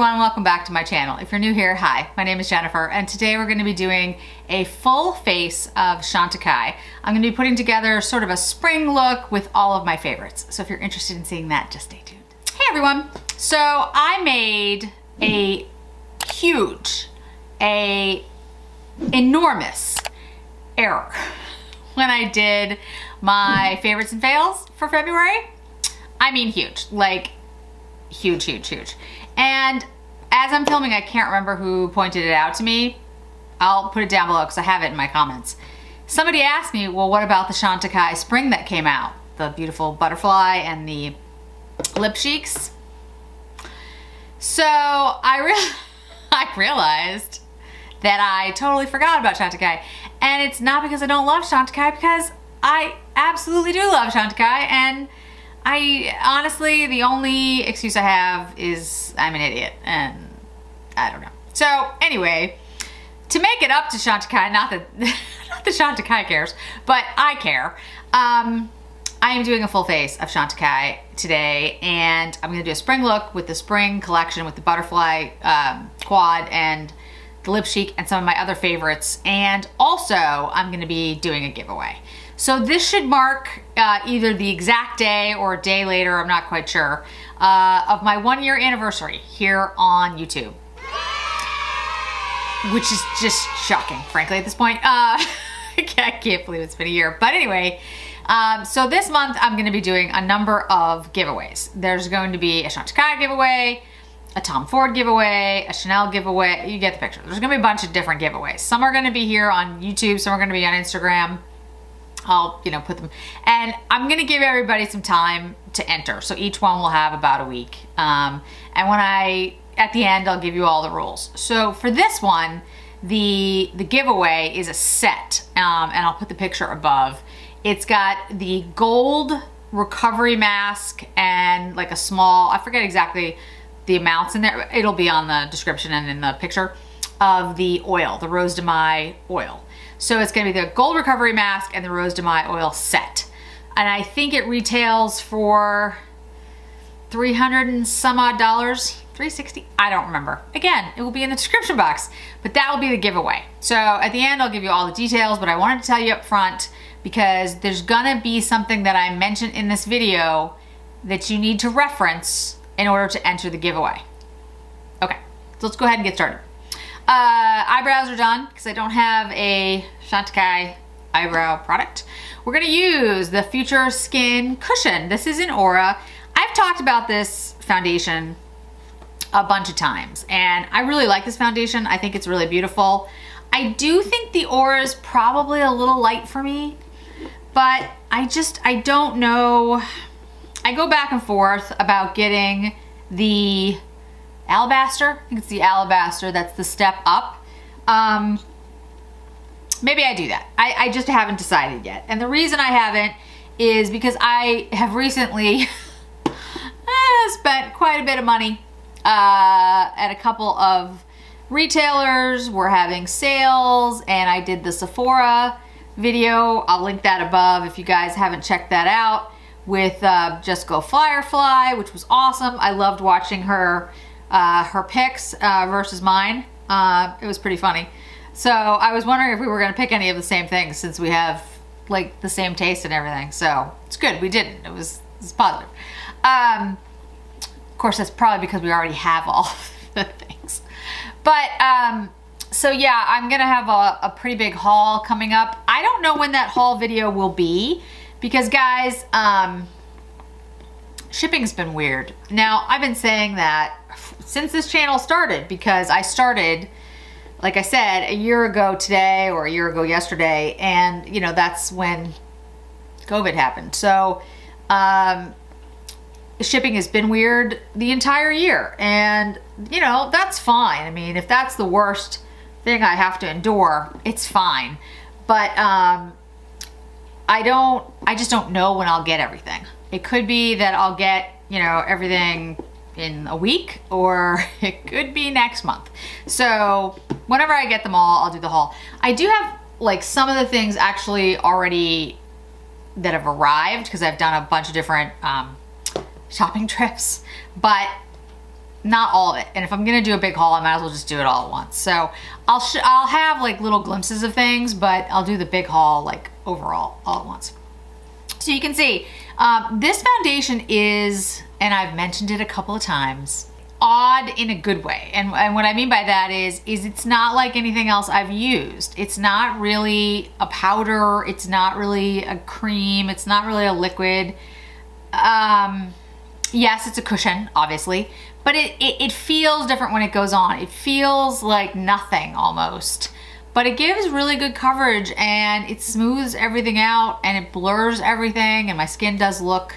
everyone, welcome back to my channel. If you're new here, hi, my name is Jennifer, and today we're going to be doing a full face of Chantecaille. I'm going to be putting together sort of a spring look with all of my favorites. So if you're interested in seeing that, just stay tuned. Hey everyone. So I made a huge, enormous error when I did my favorites and fails for February. I mean huge, like huge, huge, huge. And as I'm filming, I can't remember who pointed it out to me. I'll put it down below because I have it in my comments. Somebody asked me, well, what about the Chantecaille spring that came out? The beautiful butterfly and the lip cheeks. So I realized that I totally forgot about Chantecaille. And it's not because I don't love Chantecaille, because I absolutely do love Chantecaille, and I honestly, the only excuse I have is I'm an idiot and I don't know. So anyway, to make it up to Chantecaille, not that Chantecaille cares, but I care. I am doing a full face of Chantecaille today, and I'm gonna do a spring look with the spring collection with the butterfly quad and the lip cheek and some of my other favorites. And also I'm gonna be doing a giveaway. So this should mark either the exact day or a day later, I'm not quite sure, of my 1 year anniversary here on YouTube, which is just shocking, frankly, at this point. I can't believe it's been a year. But anyway, so this month I'm gonna be doing a number of giveaways. There's going to be a Chantecaille giveaway, a Tom Ford giveaway, a Chanel giveaway, you get the picture. There's gonna be a bunch of different giveaways. Some are gonna be here on YouTube, some are gonna be on Instagram. I'll, you know, put them, and I'm gonna give everybody some time to enter. So each one will have about a week. And when at the end, I'll give you all the rules. So for this one, the giveaway is a set, and I'll put the picture above. It's got the gold recovery mask and like a small, I forget exactly the amounts in there. It'll be on the description and in the picture of the oil, the Rose de Mai oil. So it's gonna be the gold recovery mask and the Rose de Mai oil set. And I think it retails for $300 and some odd, $360, I don't remember. Again, it will be in the description box, but that will be the giveaway. So at the end, I'll give you all the details, but I wanted to tell you up front because there's gonna be something that I mentioned in this video that you need to reference in order to enter the giveaway. Okay, so let's go ahead and get started. Eyebrows are done because I don't have a Chantecaille eyebrow product. We're gonna use the Future Skin Cushion. This is in Aura. I've talked about this foundation a bunch of times, and I really like this foundation. I think it's really beautiful. I do think the Aura is probably a little light for me, but I don't know. I go back and forth about getting the Alabaster. I think it's the Alabaster that's the step up. Maybe I do that. I just haven't decided yet. And the reason I haven't is because I have recently spent quite a bit of money at a couple of retailers. We're having sales, and I did the Sephora video. I'll link that above if you guys haven't checked that out, with Just Go Firefly, which was awesome. I loved watching her picks versus mine. It was pretty funny. So I was wondering if we were gonna pick any of the same things since we have like the same taste and everything. So it's good, we didn't, it was positive. Of course, that's probably because we already have all the things. But so yeah, I'm gonna have a pretty big haul coming up. I don't know when that haul video will be because guys, shipping's been weird. Now, I've been saying that since this channel started, because I started, like I said, a year ago today or a year ago yesterday, and you know, that's when COVID happened. So shipping has been weird the entire year, and you know, that's fine. I mean, if that's the worst thing I have to endure, it's fine. But I just don't know when I'll get everything. It could be that I'll get, you know, everything in a week, or it could be next month. So whenever I get them all, I'll do the haul. I do have like some of the things actually already that have arrived because I've done a bunch of different shopping trips, but not all of it. And if I'm gonna do a big haul, I might as well just do it all at once. So I'll have like little glimpses of things, but I'll do the big haul like overall all at once. So you can see this foundation is, and I've mentioned it a couple of times, odd in a good way. And what I mean by that is it's not like anything else I've used. It's not really a powder. It's not really a cream. It's not really a liquid. Yes, it's a cushion, obviously, but it feels different when it goes on. It feels like nothing almost, but it gives really good coverage and it smooths everything out and it blurs everything, and my skin does look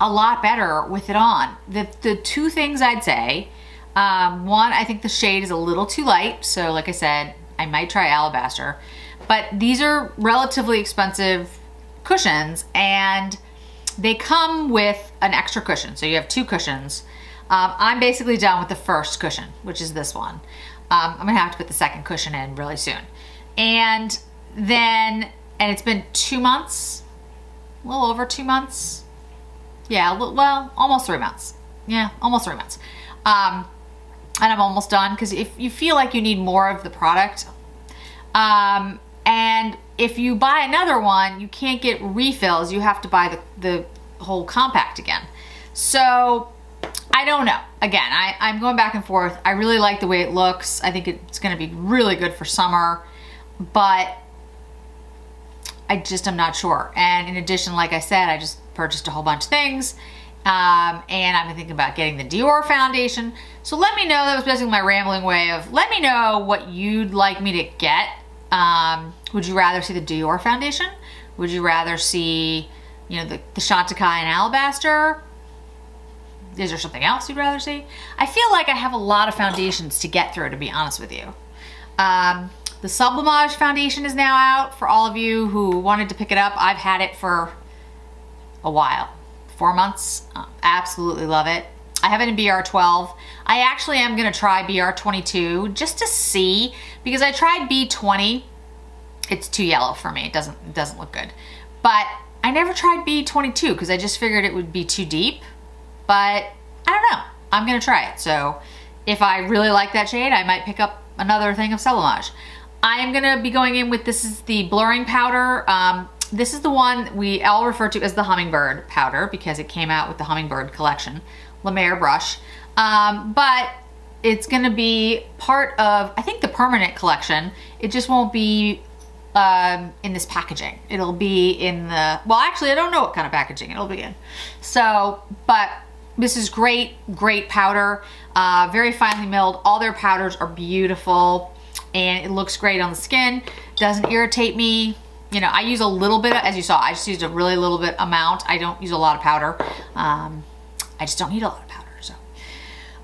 a lot better with it on. The two things I'd say, one, I think the shade is a little too light. So like I said, I might try Alabaster, but these are relatively expensive cushions and they come with an extra cushion. So you have two cushions. I'm basically done with the first cushion, which is this one. I'm gonna have to put the second cushion in really soon. And it's been 2 months, a little over 2 months. Yeah, well, almost 3 months. Yeah, almost 3 months. And I'm almost done, because if you feel like you need more of the product, and if you buy another one, you can't get refills. You have to buy the whole compact again. So I don't know. Again, I'm going back and forth. I really like the way it looks. I think it's going to be really good for summer, but I'm not sure. And in addition, like I said, I just purchased a whole bunch of things. And I'm thinking about getting the Dior foundation. So let me know. That was basically my rambling way of, let me know what you'd like me to get. Would you rather see the Dior foundation? Would you rather see, you know, the Chantecaille and Alabaster? Is there something else you'd rather see? I feel like I have a lot of foundations to get through, to be honest with you. The Sublimage foundation is now out for all of you who wanted to pick it up. I've had it for a while, 4 months. Absolutely love it. I have it in BR12. I actually am gonna try BR22 just to see, because I tried B20. It's too yellow for me. It doesn't look good. But I never tried B22 because I just figured it would be too deep. But I don't know. I'm gonna try it. So if I really like that shade, I might pick up another thing of Sublimage. I am gonna be going in with, this is the blurring powder. This is the one we all refer to as the Hummingbird powder because it came out with the Hummingbird collection, La Mer brush. But it's gonna be part of, I think, the permanent collection. It just won't be in this packaging. It'll be in the, well, actually, I don't know what kind of packaging it'll be in. So, but this is great, great powder. Very finely milled. All their powders are beautiful and it looks great on the skin. Doesn't irritate me. You know, I use a little bit, as you saw, I just used a really little bit amount. I don't use a lot of powder. I just don't need a lot of powder. So,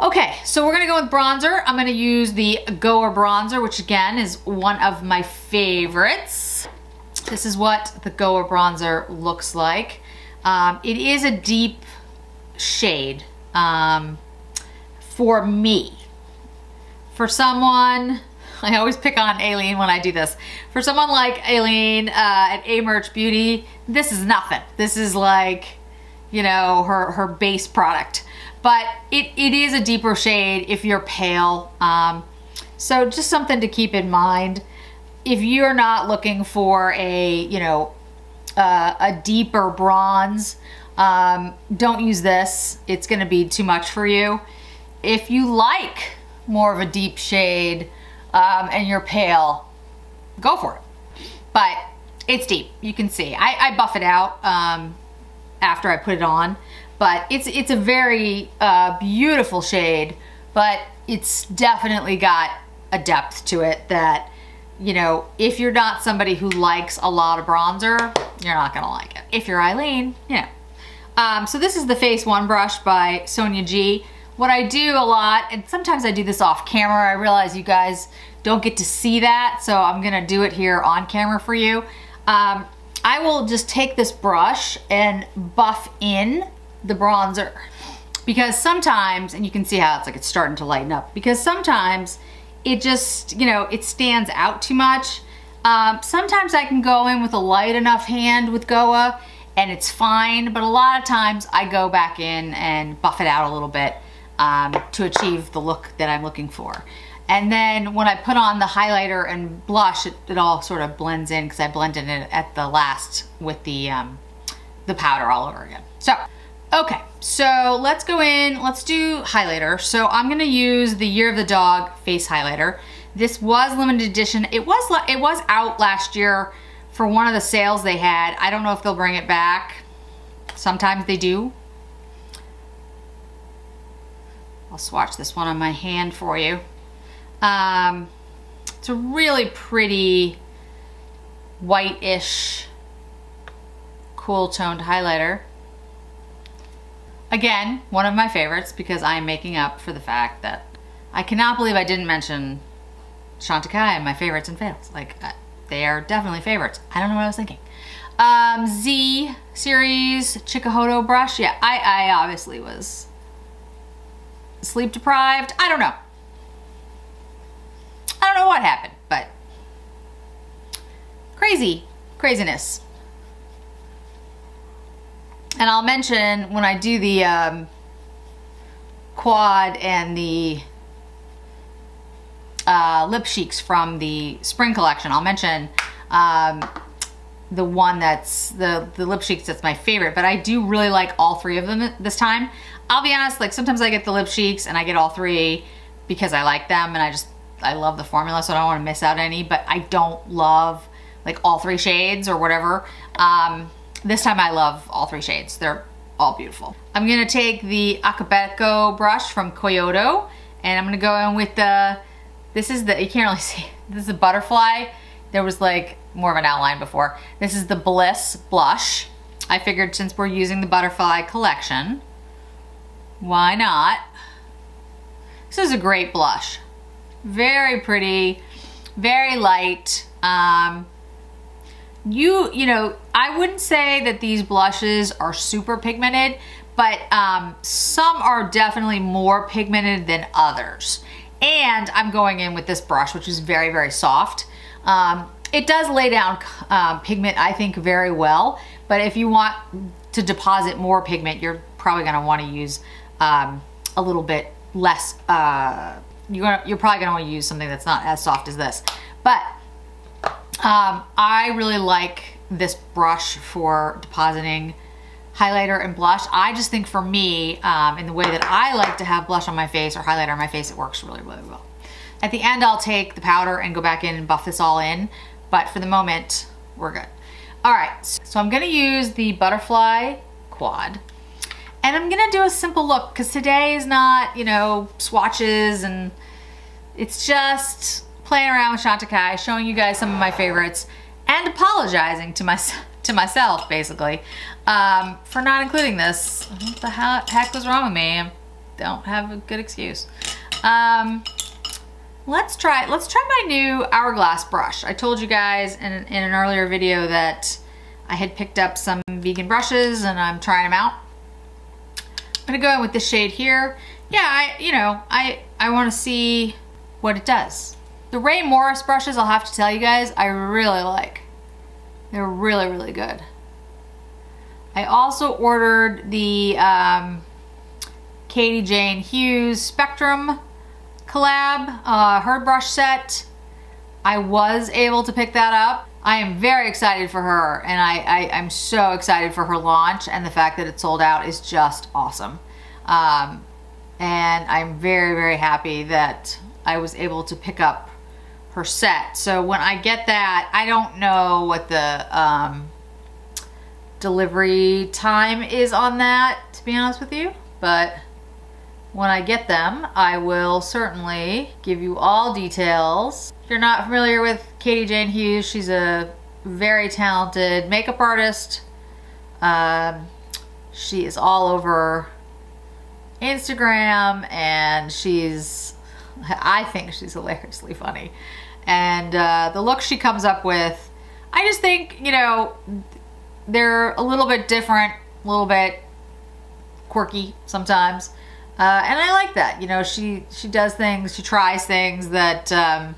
okay, so we're gonna go with bronzer. I'm gonna use the Goer bronzer, which again is one of my favorites. This is what the Goer bronzer looks like. It is a deep shade for me. For someone, I always pick on Aileen when I do this. For someone like Aileen at Amerch Beauty, this is nothing. This is like, you know, her base product, but it is a deeper shade if you're pale. So just something to keep in mind. If you're not looking for a, you know, a deeper bronze, don't use this. It's gonna be too much for you. If you like more of a deep shade and you're pale, go for it. But it's deep, you can see. I buff it out. After I put it on, but it's a very beautiful shade, but it's definitely got a depth to it that, you know, if you're not somebody who likes a lot of bronzer, you're not gonna like it. If you're Aileen, you know. So this is the Phase One brush by Sonia G. What I do a lot, and sometimes I do this off camera, I realize you guys don't get to see that, so I'm gonna do it here on camera for you. I will just take this brush and buff in the bronzer, because sometimes, and you can see how it's like it's starting to lighten up, because sometimes it just, you know, it stands out too much. Sometimes I can go in with a light enough hand with Goa and it's fine, but a lot of times I go back in and buff it out a little bit to achieve the look that I'm looking for. And then when I put on the highlighter and blush, it all sort of blends in because I blended it at the last with the powder all over again. So, okay, so let's go in, let's do highlighter. So I'm gonna use the Year of the Dog face highlighter. This was limited edition. It was out last year for one of the sales they had. I don't know if they'll bring it back. Sometimes they do. I'll swatch this one on my hand for you. It's a really pretty whitish, cool toned highlighter. Again, one of my favorites because I'm making up for the fact that I cannot believe I didn't mention Shantikai and my favorites and fails. Like, they are definitely favorites. I don't know what I was thinking. Z series Chikuhodo brush. Yeah, I obviously was sleep deprived. I don't know. I don't know what happened, but craziness. And I'll mention when I do the quad and the lip cheeks from the spring collection, I'll mention the one that's the lip cheeks that's my favorite, but I do really like all three of them this time. I'll be honest, like sometimes I get the lip cheeks and I get all three because I like them and I love the formula, so I don't want to miss out any, but I don't love like all three shades or whatever. This time I love all three shades. They're all beautiful. I'm gonna take the Akabeko brush from Kyoto and I'm gonna go in with the, this is the, you can't really see, this is the butterfly. There was like more of an outline before. This is the Bliss blush. I figured since we're using the butterfly collection, why not? This is a great blush. Very pretty, very light. You know, I wouldn't say that these blushes are super pigmented, but some are definitely more pigmented than others. And I'm going in with this brush, which is very, very soft. It does lay down pigment, I think, very well, but if you want to deposit more pigment, you're probably gonna wanna use a little bit less, you're probably gonna wanna use something that's not as soft as this. But I really like this brush for depositing highlighter and blush. I just think for me, in the way that I like to have blush on my face or highlighter on my face, it works really, really well. At the end, I'll take the powder and go back in and buff this all in, but for the moment, we're good. All right, so I'm gonna use the Butterfly Quad and I'm gonna do a simple look because today is not, you know, swatches, and it's just playing around with Shantikai, showing you guys some of my favorites and apologizing to myself basically for not including this. What the heck was wrong with me? I don't have a good excuse. Let's try my new Hourglass brush. I told you guys in an earlier video that I had picked up some vegan brushes and I'm trying them out. I'm gonna go in with this shade here. Yeah, I want to see what it does. The Ray Morris brushes, I'll have to tell you guys, I really like. They're really, really good. I also ordered the Katie Jane Hughes Spectrum collab, her brush set. I was able to pick that up. I am very excited for her, and I'm so excited for her launch, and the fact that it sold out is just awesome. And I'm very, very happy that I was able to pick up her set. So when I get that, I don't know what the delivery time is on that, to be honest with you, but when I get them, I will certainly give you all details. If you're not familiar with Katie Jane Hughes, she's a very talented makeup artist. She is all over Instagram, and I think she's hilariously funny. And the look she comes up with, I just think, you know, they're a little bit different, a little bit quirky sometimes. And I like that, you know, she does things, she tries things that not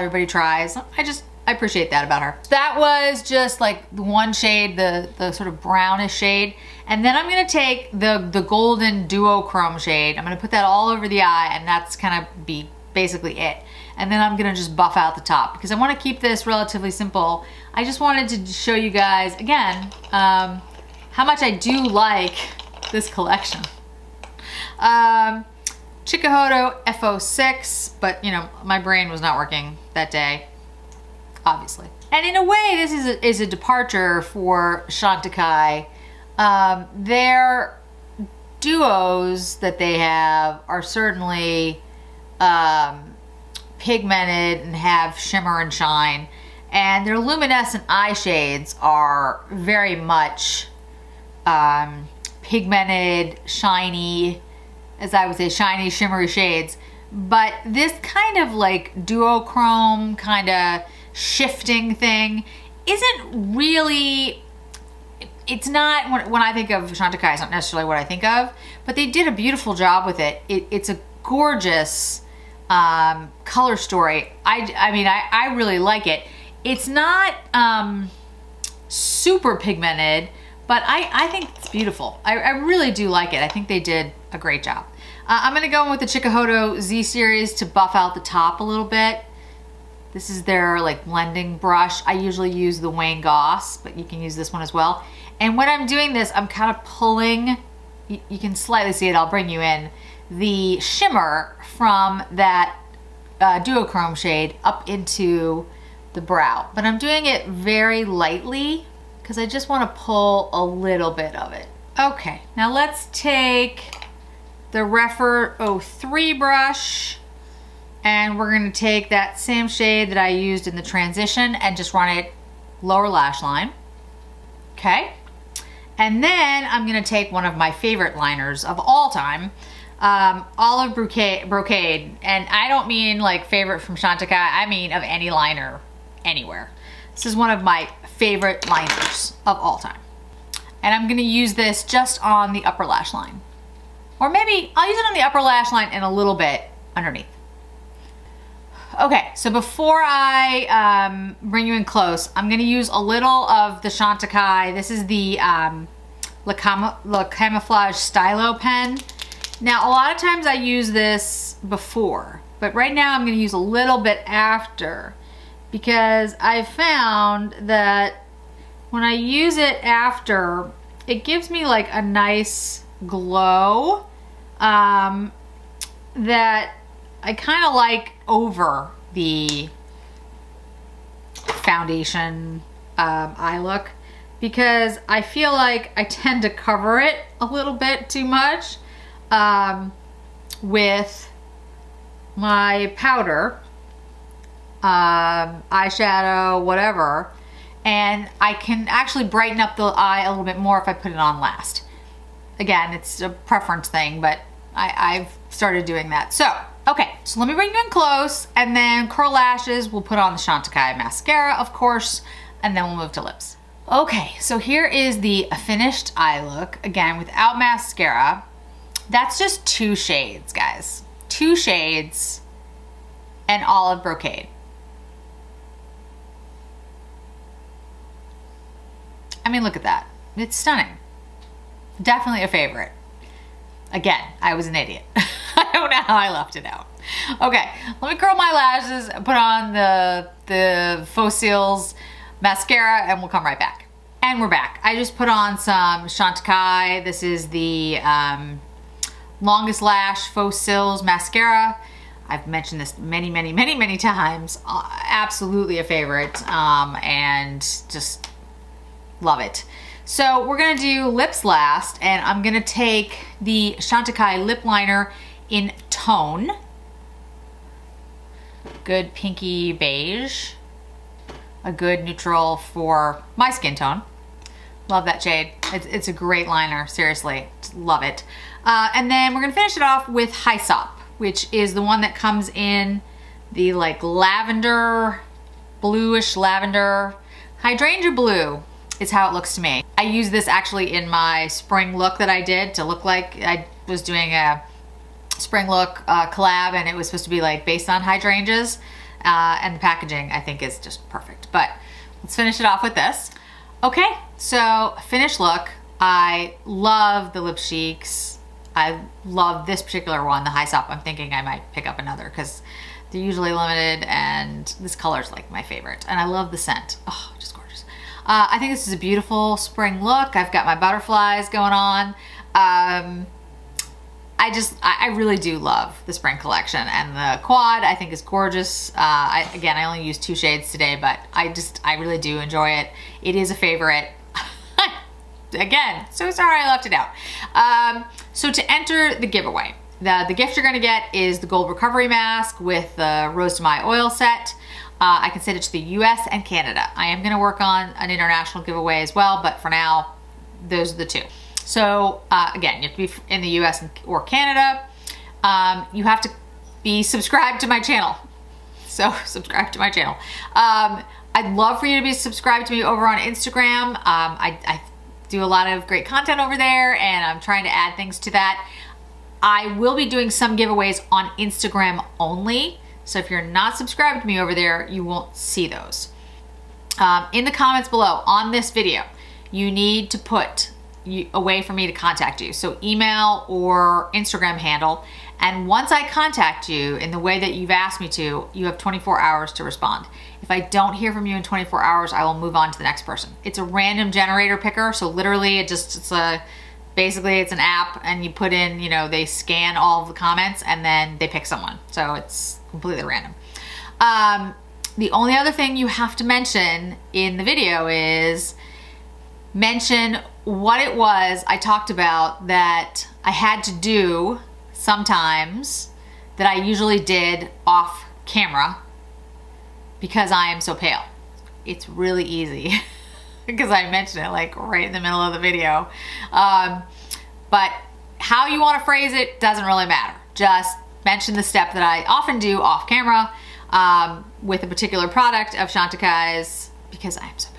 everybody tries. I just I appreciate that about her. That was just like one shade, the sort of brownish shade. And then I'm gonna take the golden duochrome shade. I'm gonna put that all over the eye, and that's kind of be basically it. And then I'm gonna just buff out the top because I wanna keep this relatively simple. I just wanted to show you guys, again, how much I do like this collection. Chikahodo F06, but you know, my brain was not working that day, obviously. And in a way, this is a departure for Chantecaille. Their duos that they have are certainly pigmented and have shimmer and shine, and their luminescent eye shades are very much pigmented, shiny, as I would say, shiny, shimmery shades. But this kind of like duochrome kind of shifting thing isn't really, it's not, when I think of Chantecaille, it's not necessarily what I think of, but they did a beautiful job with it. It's a gorgeous color story. I mean, I really like it. It's not super pigmented, but I think it's beautiful. I really do like it. I think they did a great job. I'm gonna go in with the Chikahodo Z series to buff out the top a little bit. This is their like blending brush. I usually use the Wayne Goss, but you can use this one as well. And when I'm doing this, I'm kind of pulling, you can slightly see it, I'll bring you in, the shimmer from that duochrome shade up into the brow. But I'm doing it very lightly because I just want to pull a little bit of it. Okay, now let's take the Refer 03 brush, and we're going to take that same shade that I used in the transition and just run it lower lash line. Okay, and then I'm going to take one of my favorite liners of all time, Olive Brocade, and I don't mean like favorite from Chantecaille, I mean of any liner anywhere. This is one of my favorite liners of all time, and I'm going to use this just on the upper lash line. Or maybe I'll use it on the upper lash line and a little bit underneath. Okay, so before I bring you in close, I'm gonna use a little of the Chantecaille. This is the Le Camouflage Stylo Pen. Now, a lot of times I use this before, but right now I'm gonna use a little bit after, because I found that when I use it after, it gives me like a nice glow that I kind of like over the foundation eye look, because I feel like I tend to cover it a little bit too much with my powder, eyeshadow, whatever, and I can actually brighten up the eye a little bit more if I put it on last. Again, it's a preference thing, but I've started doing that. So, okay, so let me bring you in close, and then curl lashes, we'll put on the Chantecaille mascara, of course, and then we'll move to lips. Okay, so here is the finished eye look, again, without mascara. That's just two shades, guys. Two shades and Olive Brocade. I mean, look at that. It's stunning. Definitely a favorite. Again, I was an idiot. I don't know how I left it out. Okay, let me curl my lashes, put on the Faux Cils mascara, and we'll come right back. And we're back. I just put on some Chantecaille. This is the Longest Lash Faux Cils mascara. I've mentioned this many, many, many, many times. Absolutely a favorite, and just love it. So we're gonna do lips last, and I'm gonna take the Chantecaille lip liner in Tone. Good pinky beige. A good neutral for my skin tone. Love that shade. It's a great liner, seriously. Just love it. And then we're gonna finish it off with Hyssop, which is the one that comes in the like lavender, bluish lavender, hydrangea blue. Is how it looks to me. I used this actually in my spring look that I did to look like I was doing a spring look collab, and it was supposed to be like based on hydrangeas. And the packaging I think is just perfect. But let's finish it off with this. Okay, so finished look. I love the Lip Chics. I love this particular one, the High Sop. I'm thinking I might pick up another because they're usually limited, and this color is like my favorite. And I love the scent. Oh, just gorgeous. I think this is a beautiful spring look. I've got my butterflies going on. I really do love the spring collection, and the quad I think is gorgeous. Again, I only used 2 shades today, but I really do enjoy it. It is a favorite. Again, so sorry I left it out. So to enter the giveaway, the gift you're gonna get is the gold recovery mask with the Rose to My oil set. I can send it to the US and Canada. I am gonna work on an international giveaway as well, but for now, those are the 2. So again, you have to be in the US or Canada. You have to be subscribed to my channel. So subscribe to my channel. I'd love for you to be subscribed to me over on Instagram. I do a lot of great content over there, and I'm trying to add things to that. I will be doing some giveaways on Instagram only. So if you're not subscribed to me over there, you won't see those. In the comments below on this video, you need to put a way for me to contact you. So email or Instagram handle. And once I contact you in the way that you've asked me to, you have 24 hours to respond. If I don't hear from you in 24 hours, I will move on to the next person. It's a random generator picker. So literally it's an app, and you put in, they scan all of the comments and then they pick someone. So it's completely random. The only other thing you have to mention in the video is mention what it was I talked about that I had to do sometimes that I usually did off camera because I am so pale. It's really easy because I mentioned it like right in the middle of the video. But how you want to phrase it doesn't really matter. Just mention the step that I often do off camera with a particular product of Chantikai's because I am so pale.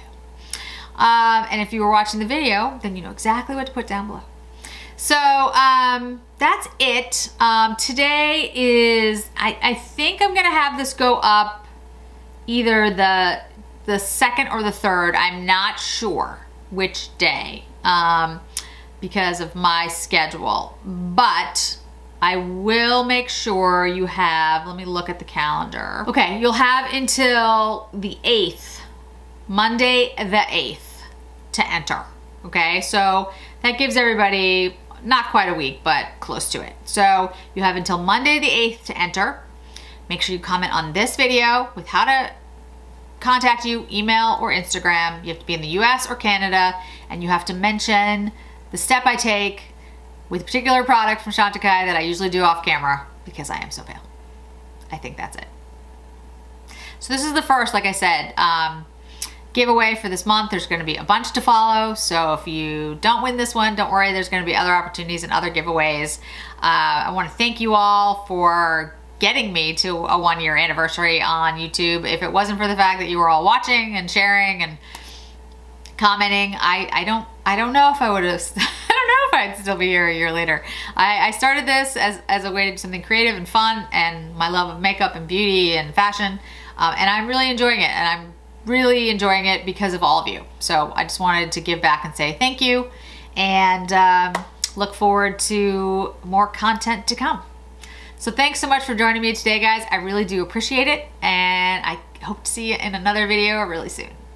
And if you were watching the video, then you know exactly what to put down below. So that's it. Today is, I think I'm gonna have this go up either the 2nd or the 3rd. I'm not sure which day because of my schedule, but I will make sure you have, let me look at the calendar. Okay, you'll have until the 8th, Monday the 8th. To enter. Okay, so that gives everybody not quite a week, but close to it. So you have until Monday the 8th to enter. Make sure you comment on this video with how to contact you, email or Instagram. You have to be in the US or Canada, and you have to mention the step I take with a particular product from Chantikai that I usually do off camera because I am so pale. I think that's it. So this is the first, like I said, giveaway for this month. There's going to be a bunch to follow, so if you don't win this one, don't worry, there's going to be other opportunities and other giveaways. I want to thank you all for getting me to a 1-year anniversary on YouTube. If it wasn't for the fact that you were all watching and sharing and commenting, I don't know if I would have I don't know if I'd still be here a year later. I started this as a way to do something creative and fun, and my love of makeup and beauty and fashion, and I'm really enjoying it, and I'm really enjoying it because of all of you. So I just wanted to give back and say thank you, and look forward to more content to come. So thanks so much for joining me today, guys. I really do appreciate it, and I hope to see you in another video really soon.